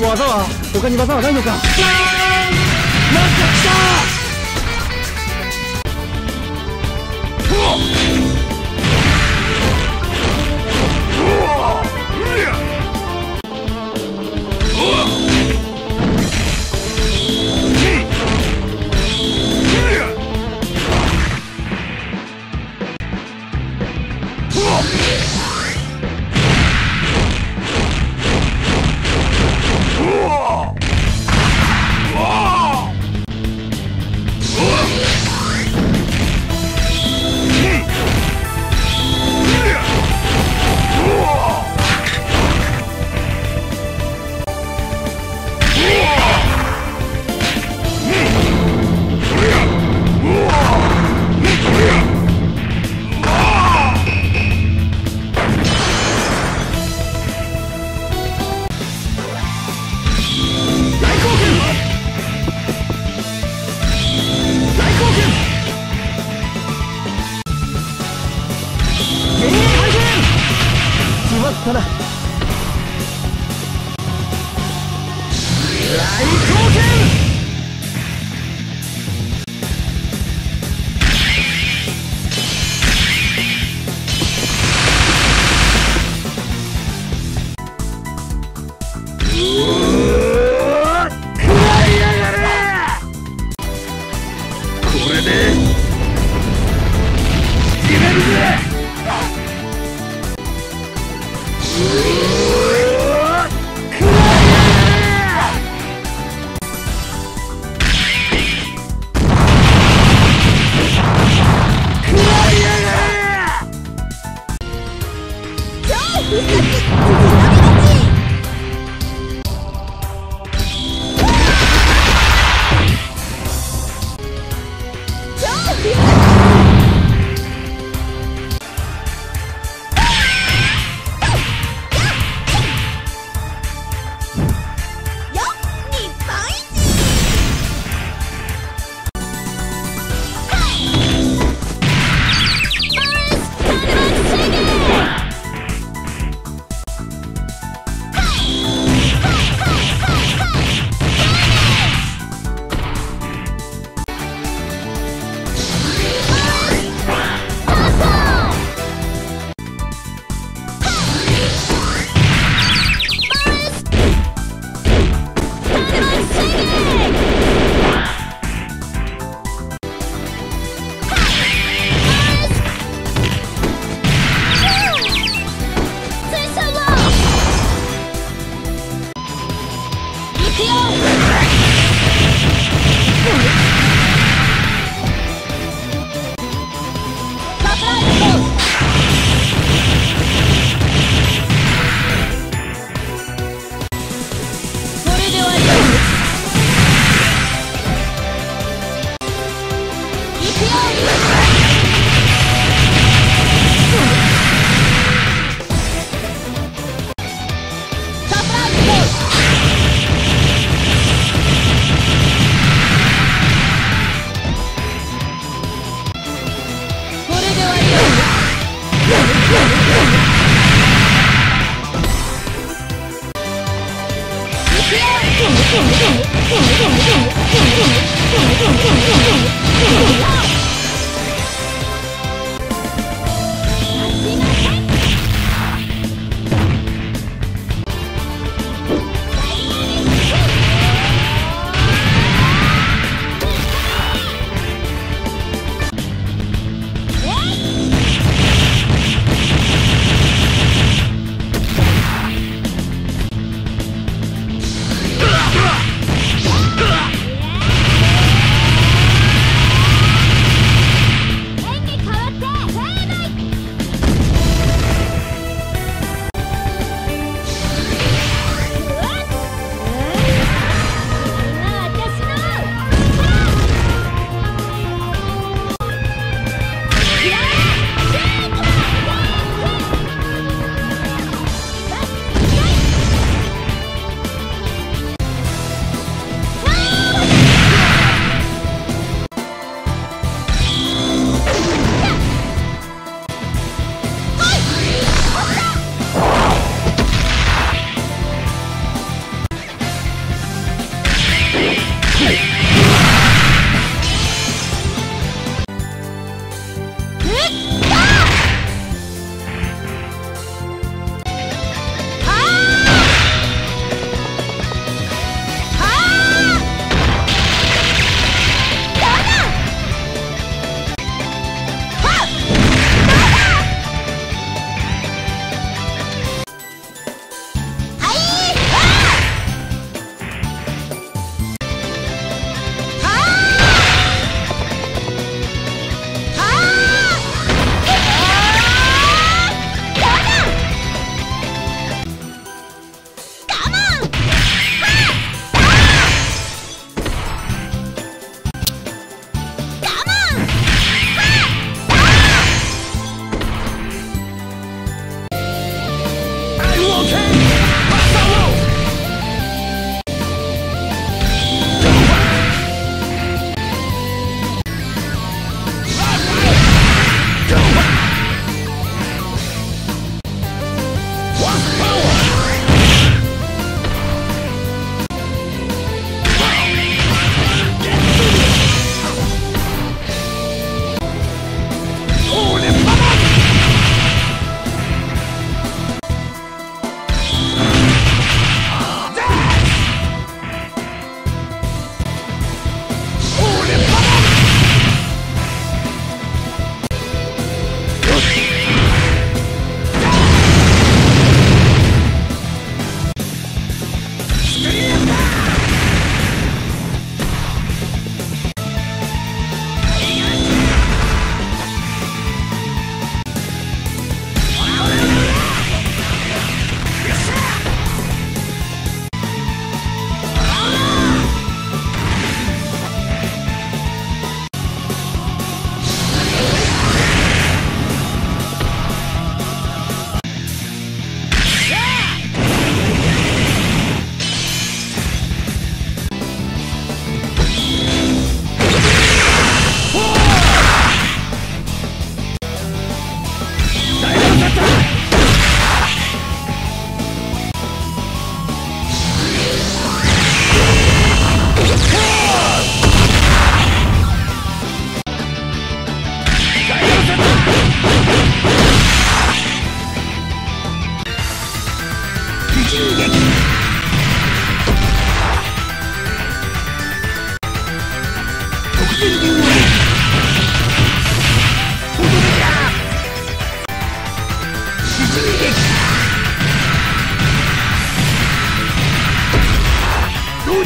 技は他に技はないのか。なんか来た。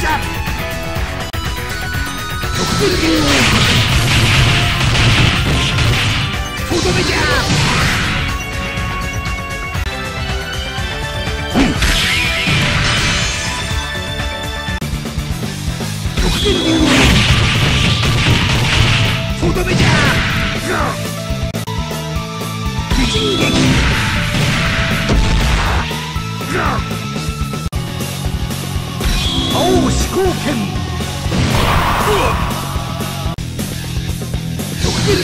じゃ。特訓剣をとどめじゃ。 つい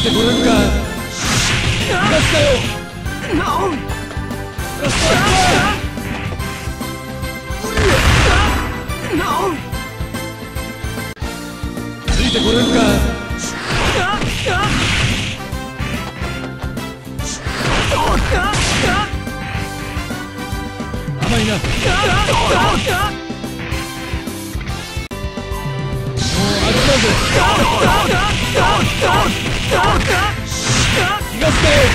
てこれるか。逃がしたよ。ついいてこれるか。甘いな。もう諦めて。逃がして。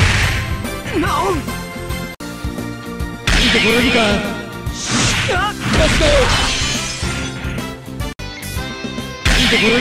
いいてこれるか。逃がして。これるか。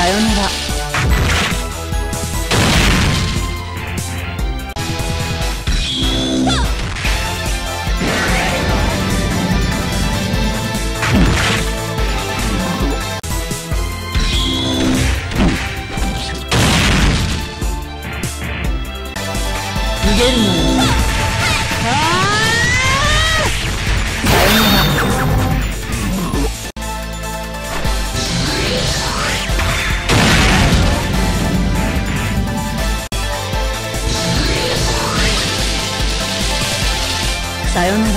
さよなら。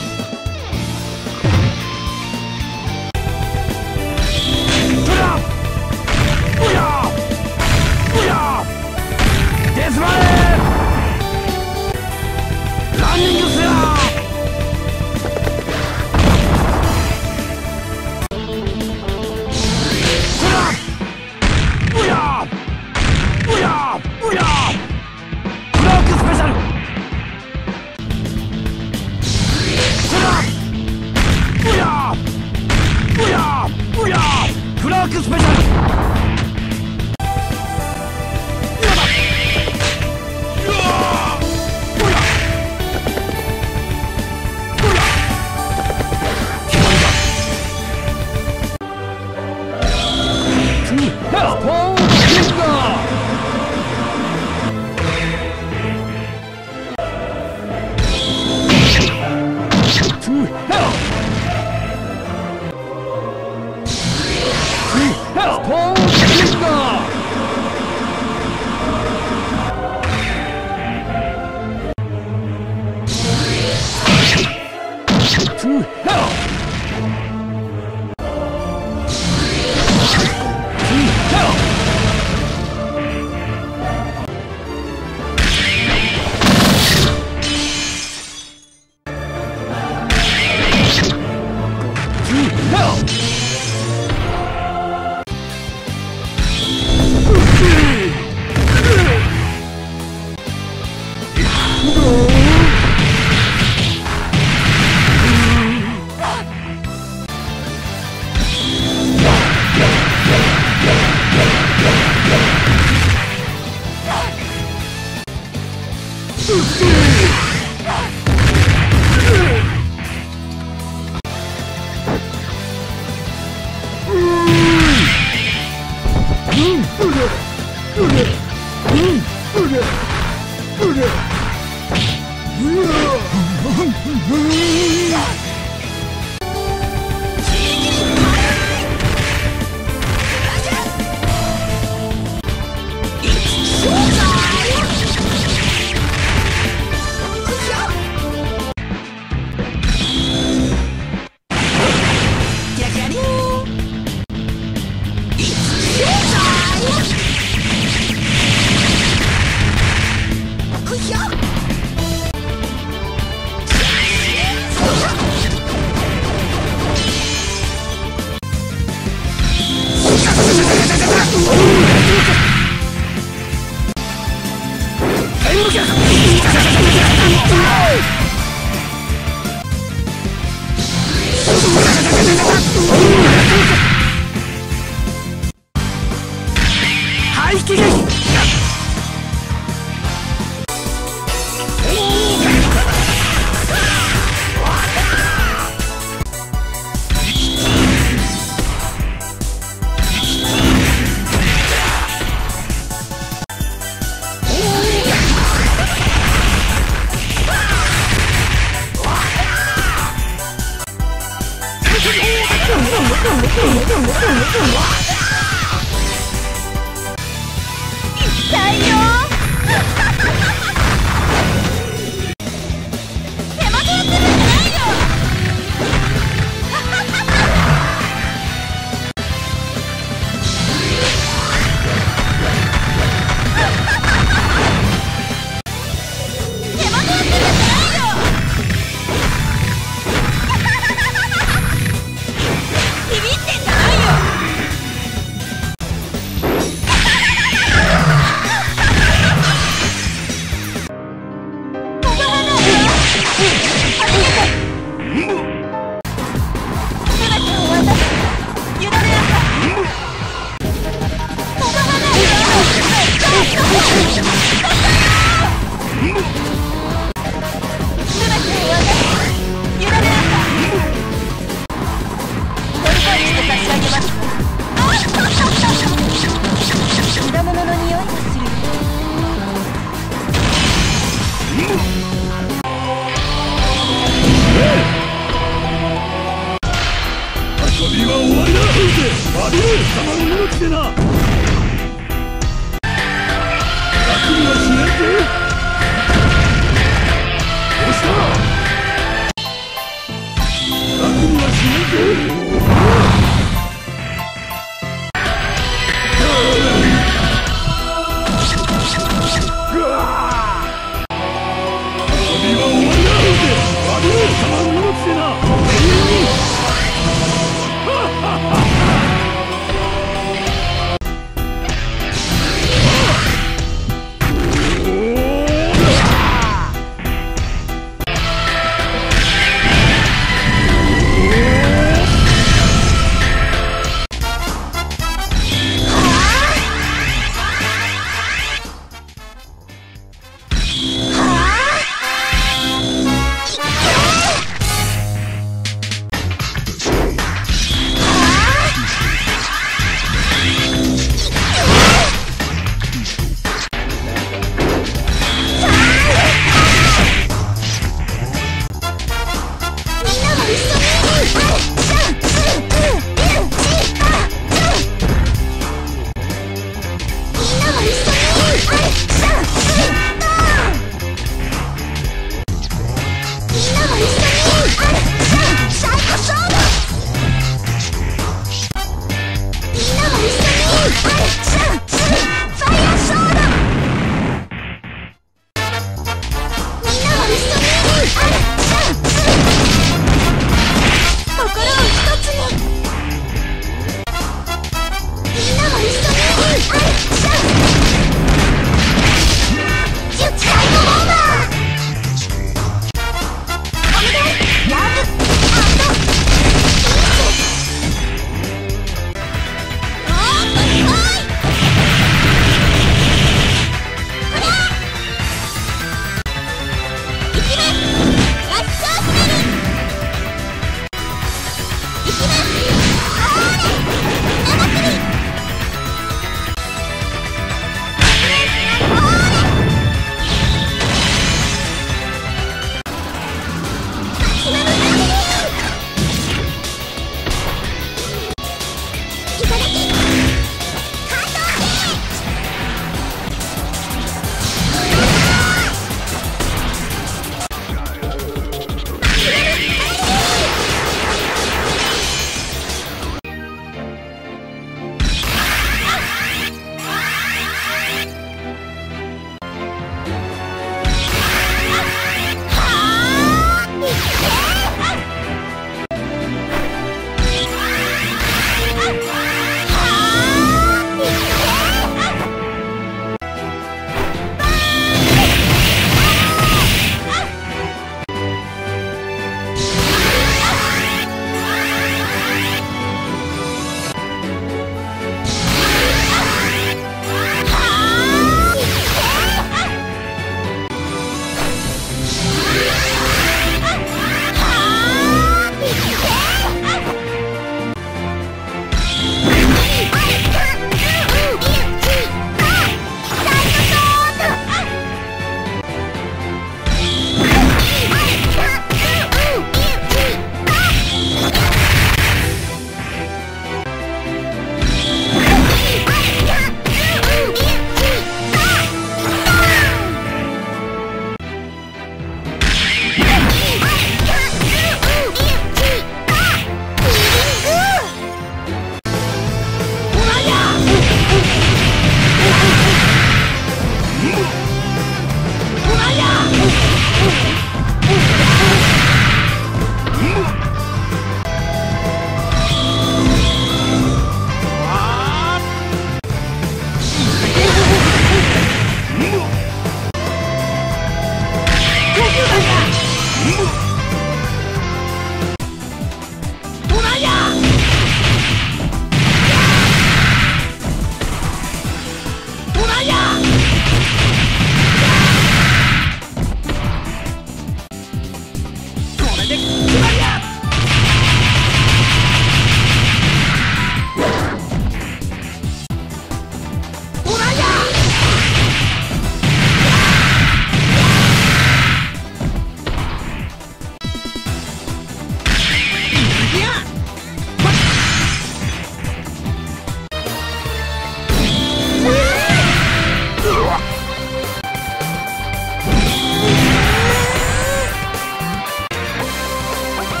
遊びは終わりだ。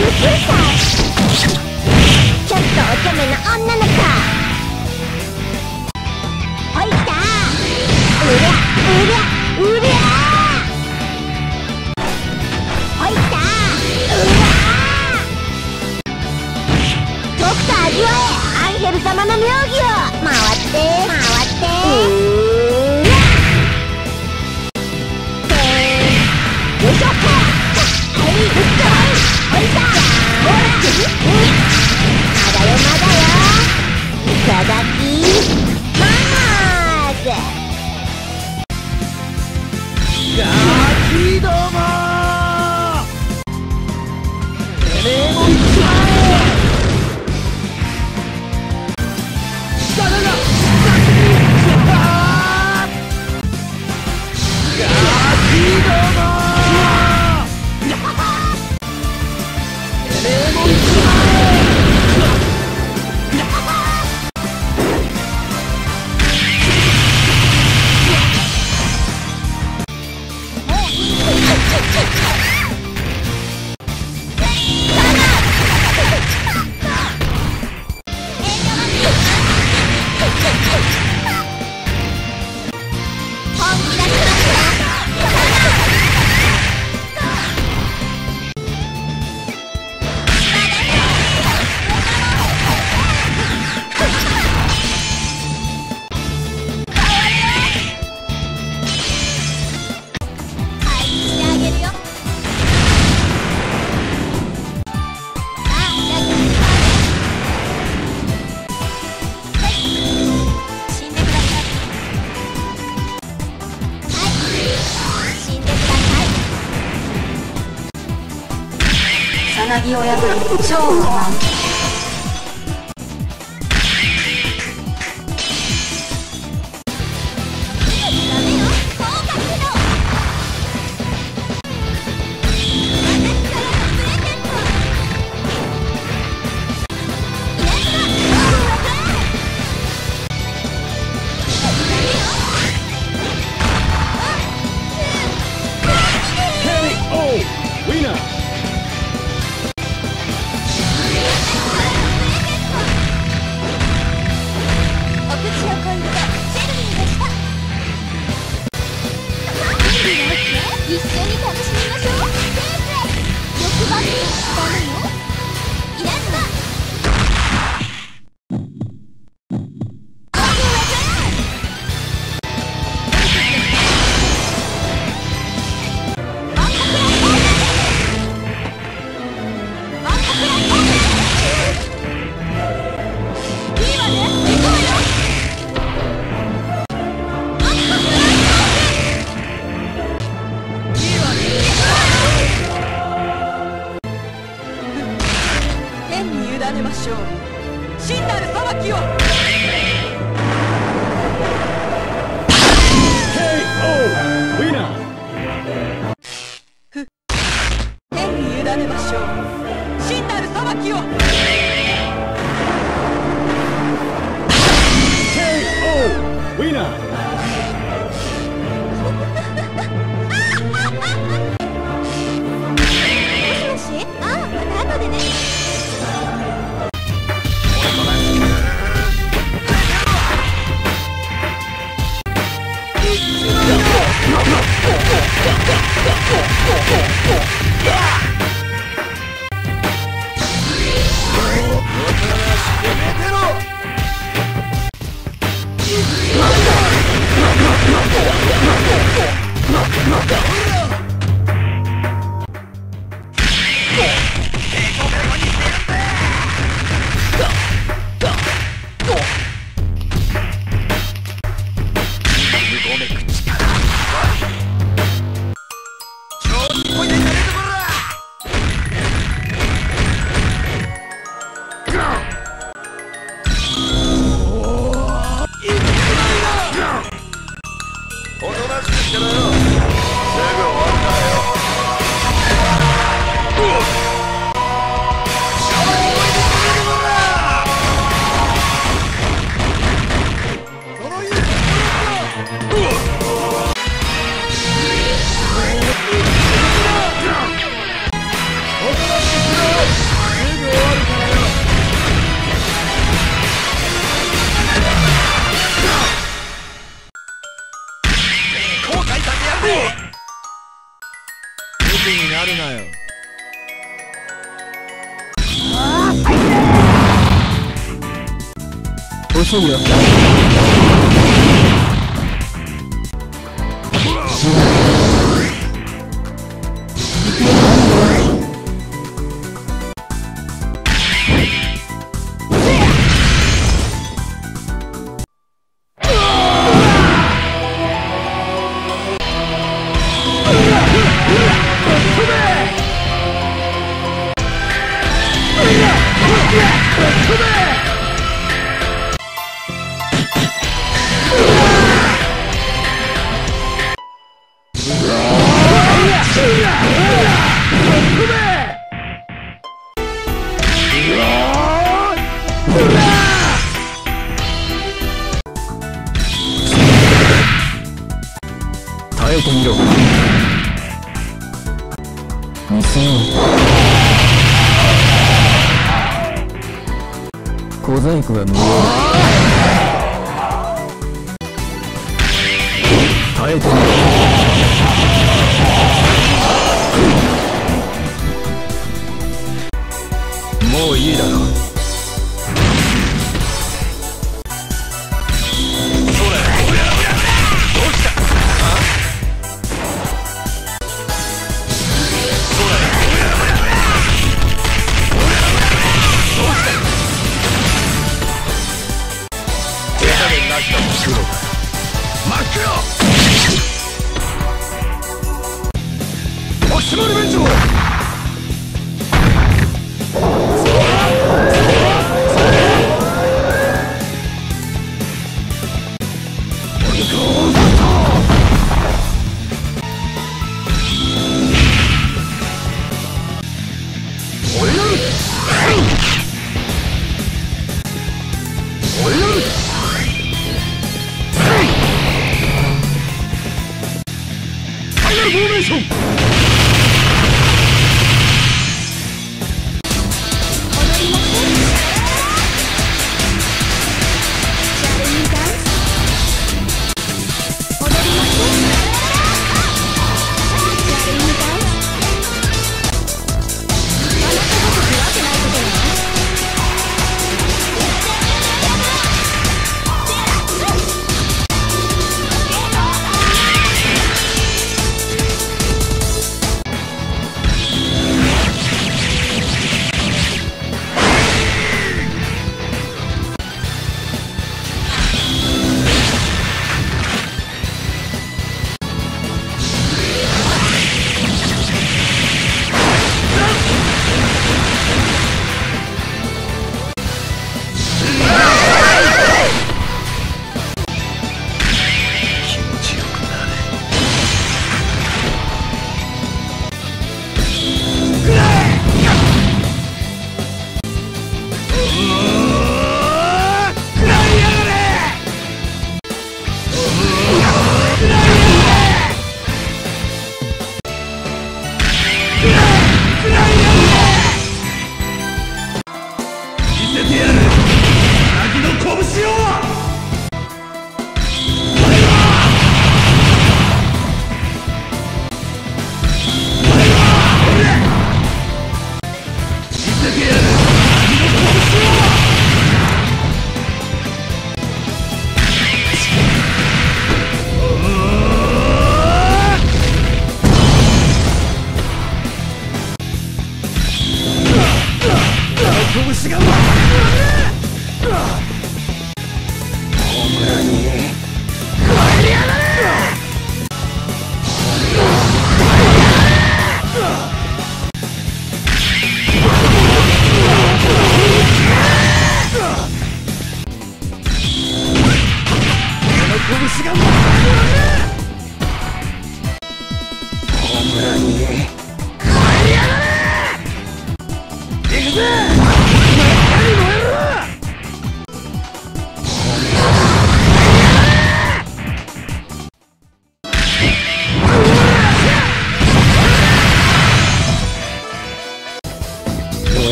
歳、ちょっとおちゃめな女の子。ほい来たー、うりゃうりゃうりゃー、ほい来たー、うわー、とくと味わえ、アンヘル様の妙義を。回って回って、いただきまーす。ガキども、てめえも行っちまえ。下だがガキども、てめえも行っちまえ。超不安。受了。小細工は無用。耐えてみろ。もういいだろう。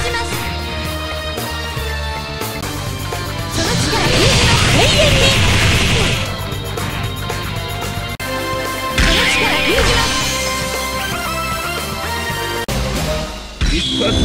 じます。その血が封じます。永遠に。その血が封じます。一発。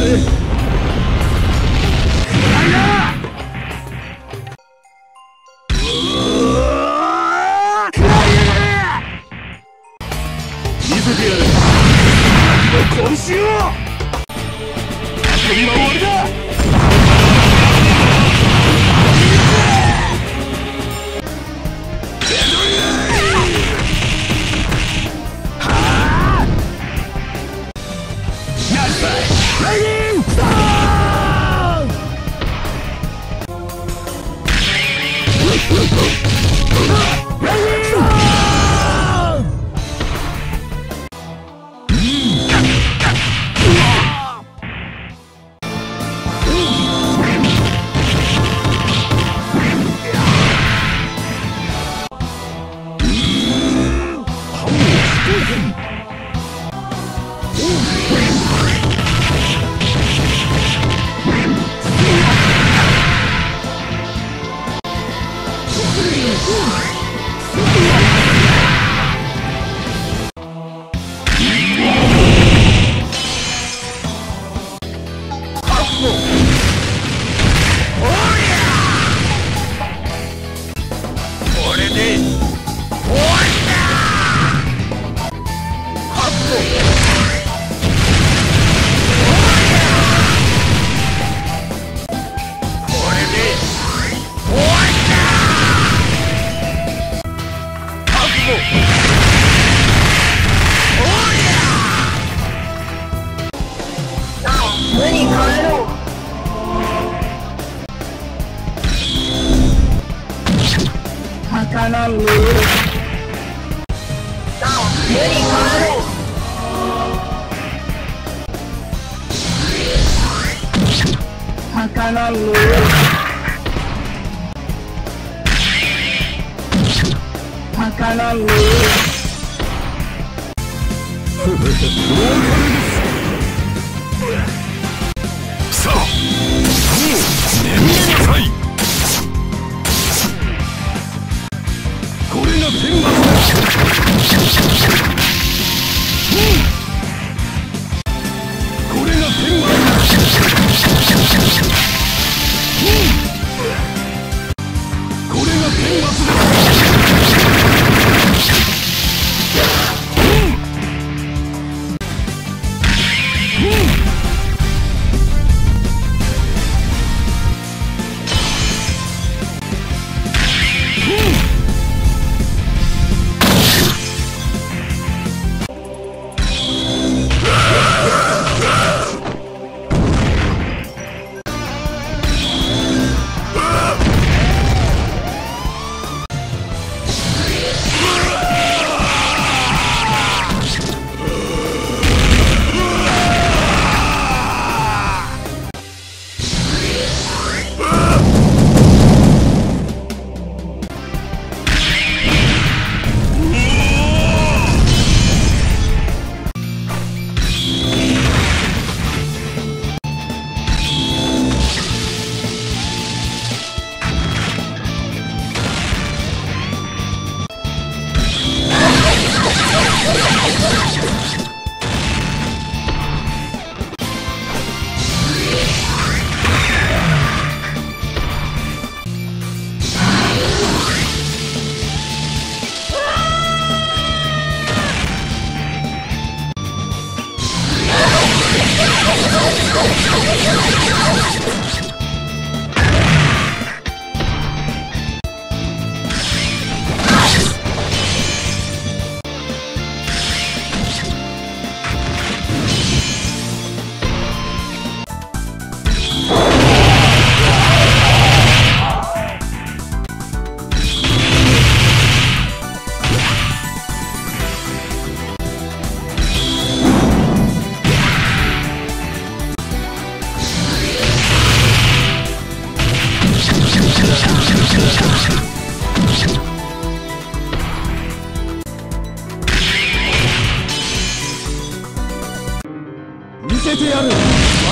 せてやる。我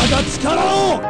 が力を。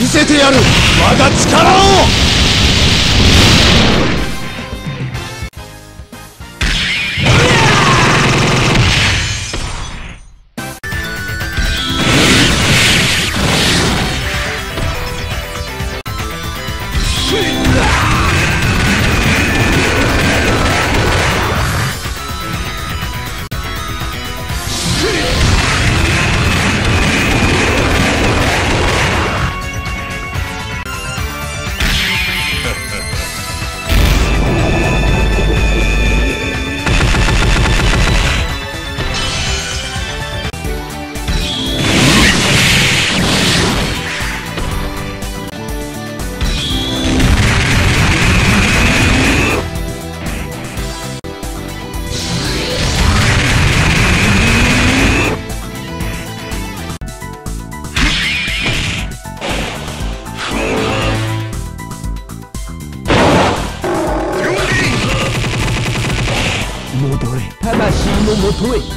見せてやる。我が力を。魂のもとへ。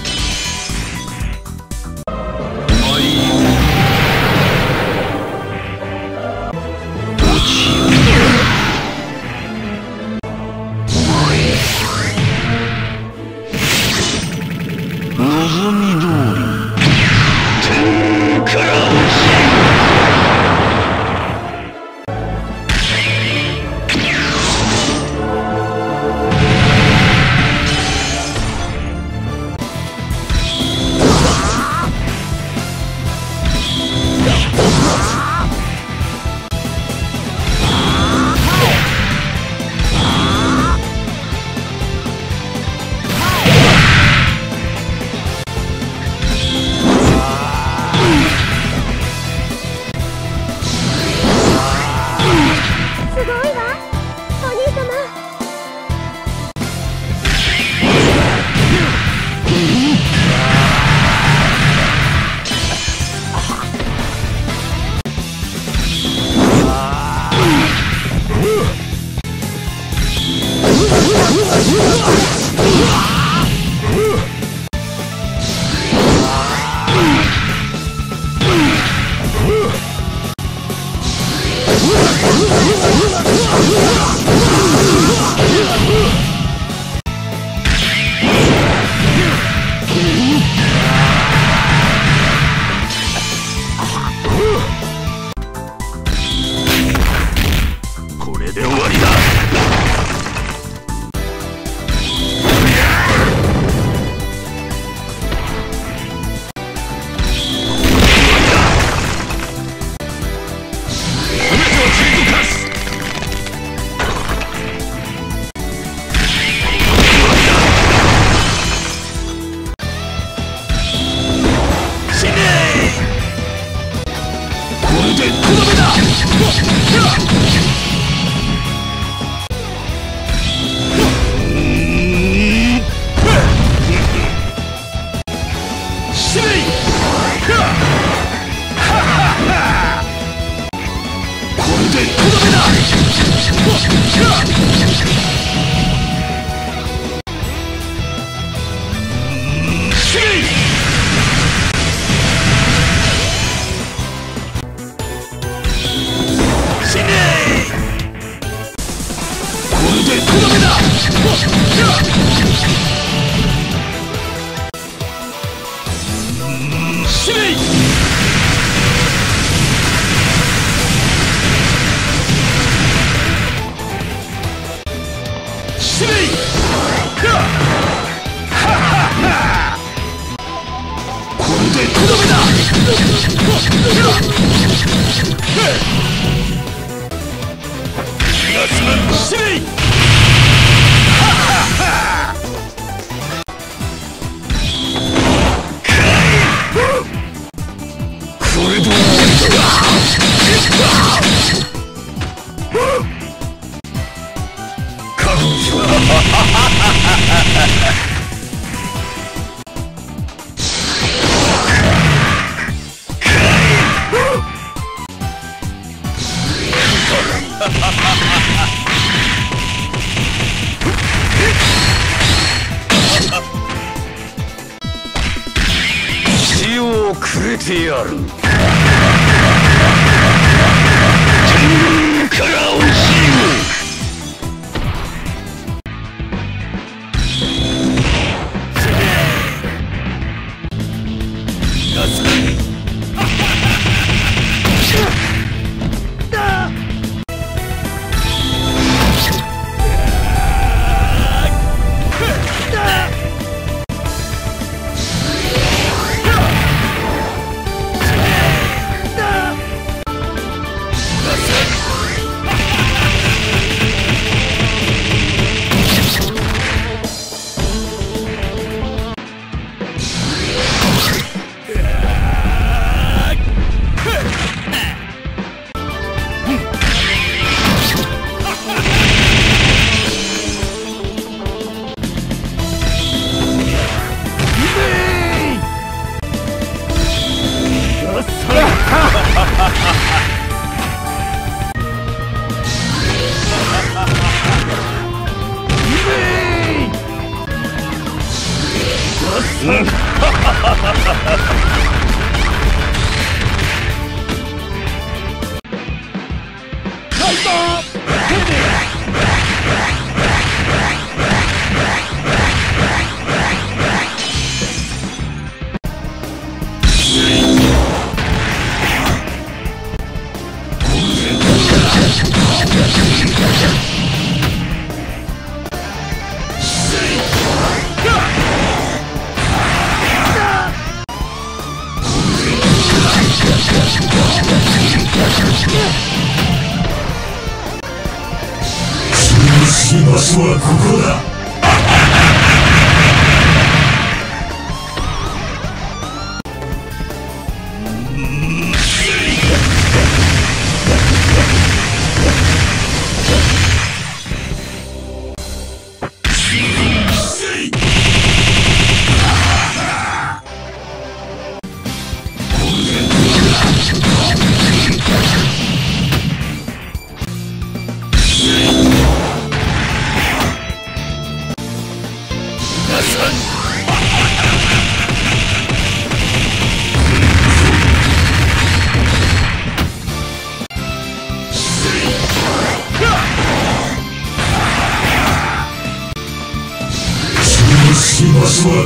私は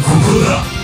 ここだ。